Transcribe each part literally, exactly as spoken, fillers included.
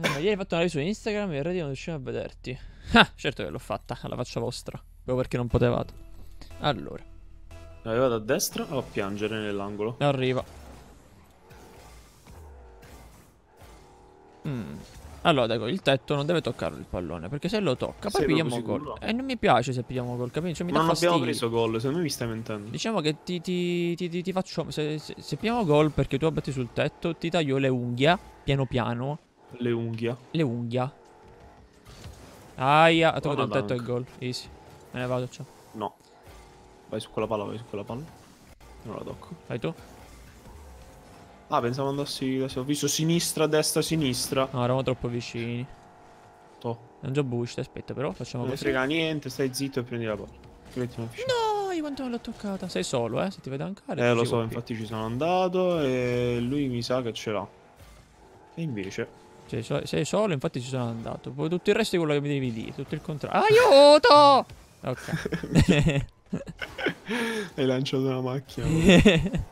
Eh, ma ieri hai fatto una live su Instagram e in realtà non riuscivo a vederti. Ah, certo che l'ho fatta, alla faccia vostra. Proprio perché non potevate. Allora, arrivate a destra o a piangere nell'angolo? Arriva. Mm. Allora, ecco, il tetto non deve toccarlo il pallone, perché se lo tocca poi pigliamo gol. E eh, non mi piace se pigliamo gol, capisci? Mi Ma non fastidio. Abbiamo preso gol, secondo me mi stai mentendo. Diciamo che ti, ti, ti, ti, ti faccio... Se, se, se pigliamo gol perché tu abbatti sul tetto, ti taglio le unghie, piano piano. Le unghie? Le unghie. Aia, ha toccato il tetto e il gol, easy. Me ne vado, ciao. No. Vai su quella palla, vai su quella palla. Non la tocco. Vai tu. Ah, pensavo andassi... Ho visto sinistra, destra, sinistra. No, eravamo troppo vicini. Toh. Non già bush, aspetta però, facciamo non così. Non frega niente, stai zitto e prendi la palla. No, io quanto me l'ho toccata. Sei solo, eh, se ti vedo ancora. Eh, lo so, infatti ci sono andato e lui mi sa che ce l'ha. E invece... Cioè, so sei solo, infatti ci sono andato. Poi tutto il resto è quello che mi devi dire, tutto il contrario. Aiuto! Ok. Hai lanciato una macchina. Vabbè,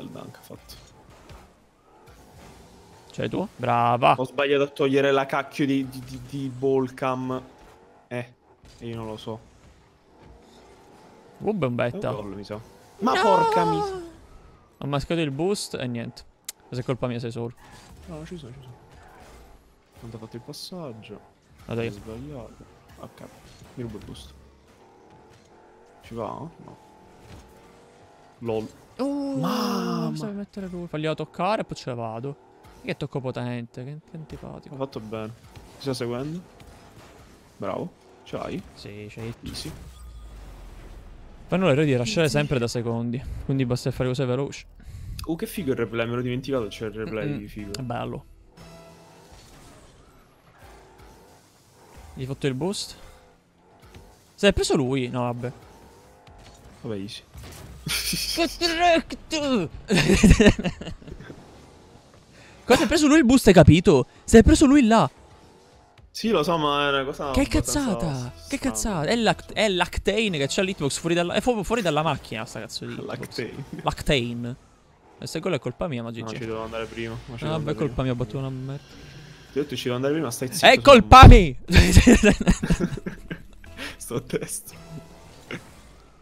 il dunk ha fatto. Cioè tu? Brava. Ho sbagliato a togliere la cacchio di, di, di, di ball cam. Eh, io non lo so. Uh, bombetta. È un gol, mi sa. Ma no! Porca miseria. Ho mascato il boost e niente. Se è colpa mia sei solo. No, ci sono, ci sono. Non ti ha fatto il passaggio. Ah, dai. Ho sbagliato. Ok, mi rubo il boost. Ci va? No. LOL. Oh, mamma. Mi stavi mettere lui. Fagliela toccare e poi ce la vado. Che tocco potente, che, che antipatico. Ha fatto bene. Ti sto seguendo. Bravo. Ce l'hai? Sì, ce l'hai. Easy. Fanno l'errore di lasciare sempre da secondi. Quindi basta fare cose veloci. Oh, che figo il replay, me l'ho dimenticato, c'è il replay mm-hmm. di figo. È bello. Gli ho fatto il boost. Se l'è preso lui? No, vabbè. Vabbè, easy. Cosa hai preso lui il boost, hai capito? Se l'è preso lui là. Sì, lo so, ma è una cosa... Che cazzata! Che cazzata! È, lact è Lactane che c'ha l'hitbox fuori dalla... È fu fuori dalla macchina, sta cazzo di Lactane. Lactane. E se quello è colpa mia, ma G G. No, ci devo andare prima. Ma ci ah, vabbè, è colpa mia, ho battuto una merda. Ti ho detto ci devo andare prima, stai zitto. È colpa mia! Sto a destra.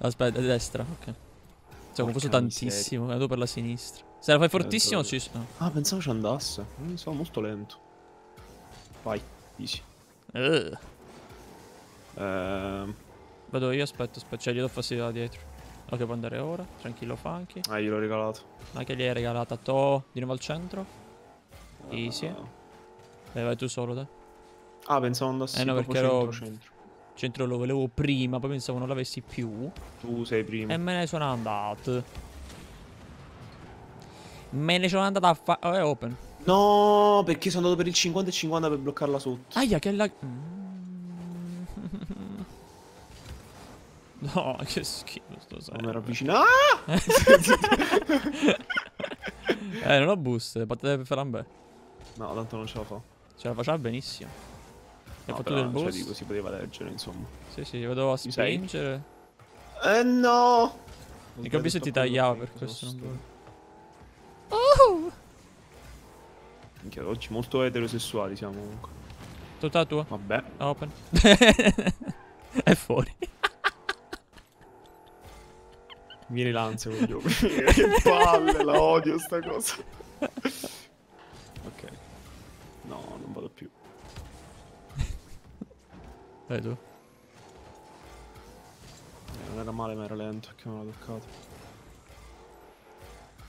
Aspetta, a destra, ok. Sono confuso tantissimo, vado per la sinistra. Se la fai fortissimo ci sono. Ah, pensavo ci andasse. Non so, molto lento. Vai, easy. Uh. Ehm... Vado io, aspetta, aspetta. Cioè, gli do fastidio da dietro. Ok, può andare ora, tranquillo Funky. Ah, gliel'ho regalato. Ma che gli hai regalata? To, di nuovo al centro. Easy. Uh. Dai, vai tu solo, dai. Ah, pensavo andassi eh no, perché centro, ero... centro. Centro lo volevo prima, poi pensavo non l'avessi più. Tu sei prima. E me ne sono andato. Me ne sono andato a fare... Oh, è open. No, perché sono andato per il cinquanta e cinquanta per bloccarla sotto. Aia, che la... No, che schifo sto sangue. Non era vicino. Ah! eh, non ho boost, le patate per Ferambè. No, tanto non ce la fa. Ce la faceva benissimo. Ha no, fatto del boost. Cioè, dico, si poteva leggere, insomma. Sì, sì, vado a spingere. Eh no! Non capisco se ti tagliavo per questo. Non oh! Minchia, oggi molto eterosessuali siamo comunque. Tutta la tua? Vabbè. Open. È fuori. Mi rilancio, coglione. Che palle, la odio sta cosa. Ok. No, non vado più. Dai tu. Eh, non era male, ma era lento, che non l'ho toccato.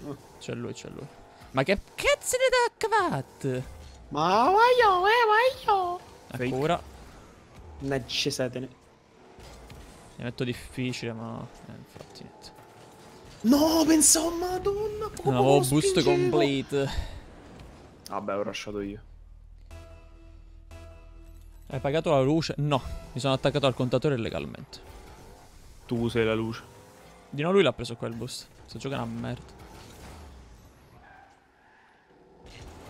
Oh. C'è lui, c'è lui. Ma che cazzo ne toccato? Ma voglio, eh, voglio. Ancora. Ne ci setene. Ne metto difficile, ma... Eh, infatti niente. No, pensavo, madonna. Come no, boost spingevo. Complete. Vabbè, ho lasciato io. Hai pagato la luce? No, mi sono attaccato al contatore illegalmente. Tu sei la luce. Di no, lui l'ha preso qua il boost. Sto giocando a merda.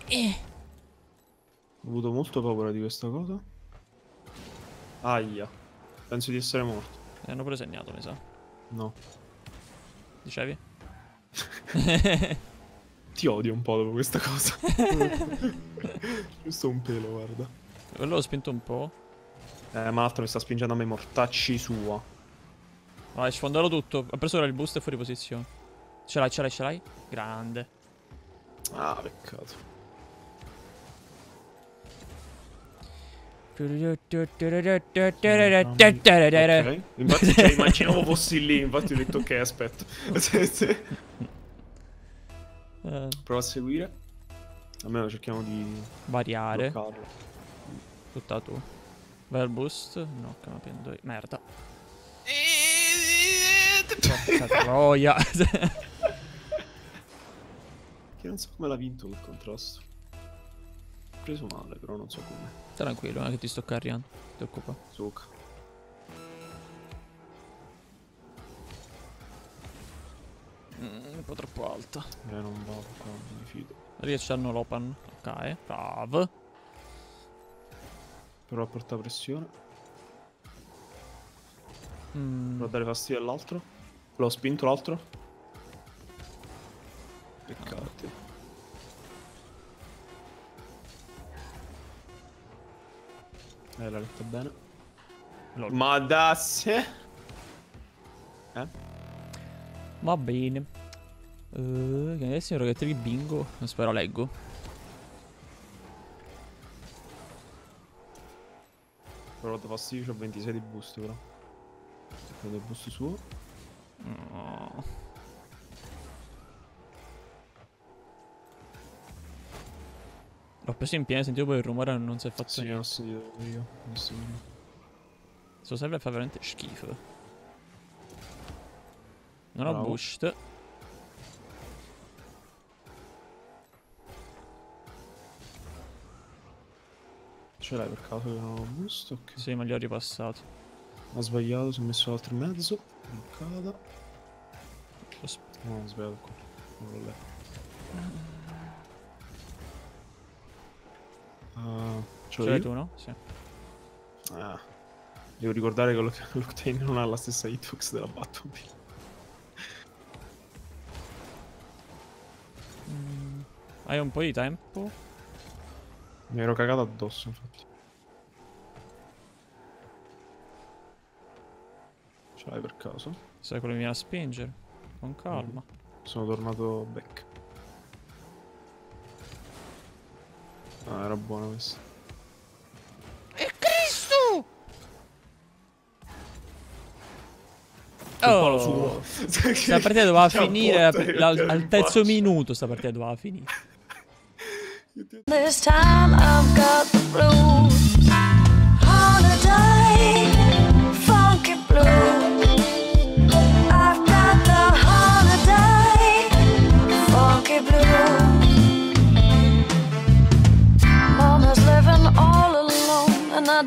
Eh. Ho avuto molto paura di questa cosa. Aia. Penso di essere morto. Mi hanno presegnato, mi sa. No. Dicevi? Ti odio un po' dopo questa cosa. visto un pelo, guarda. Quello l'ho spinto un po'. Eh, ma l'altro mi sta spingendo a me, mortacci sua. Vai, sfondato tutto. Ha preso ora il boost e fuori posizione. Ce l'hai, ce l'hai, ce l'hai. Grande. Ah, peccato. Okay. Infatti, cioè, immaginavo fossi lì, infatti ho detto ok, aspetta. Prova a seguire. Almeno cerchiamo di variare. Bloccarlo. Tutta tu. Vai al boost. No, che non prendo. Merda. Porca troia. Che non so come l'ha vinto quel contrasto. Ho preso male, però non so come. Tranquillo, non è che ti sto carriando. Ti occupa. Succa. Mm, un po' troppo alta. Eh, non vado qua, non mi fido. Riesciano l'open. Ok, bravo. Però a porta pressione. Mm. Provo a dare fastidio all'altro. L'ho spinto l'altro. Peccati. Ah. Eh, l'ha letta bene. Lol. Ma da se... Eh? Va bene. Uh, che adesso ero che te li bingo. Non spero leggo. Però da fastidio ho ventisei di boost, però. Prendo il boost suo. No. L'ho preso in pieno, sentivo poi il rumore, non si è fatto sì, niente. Sì, ho sentito io. Non so. Questo server fa veramente schifo. Non ho boost. Ce l'hai per caso che non ho boost? Okay. Sì, ma gli ho ripassato. Ho sbagliato, sono messo l'altro in mezzo. Mancata. No, ho sbagliato qua. Non l'ho letto. Uh, ce l'hai tu, no? Sì. Ah, devo ricordare che l'Octane non ha la stessa hitbox della Battlebee. Mm, hai un po' di tempo? Mi ero cagato addosso, infatti. Ce l'hai per caso? Sai quello che mi viene a spingere? Con calma. Mm. Sono tornato back. Ah, era buono questo. E Cristo! Oh! Questa partita doveva finire al terzo minuto. Sta partita doveva finire. This time I've got the blues. Holiday, funky blues.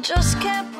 Just can't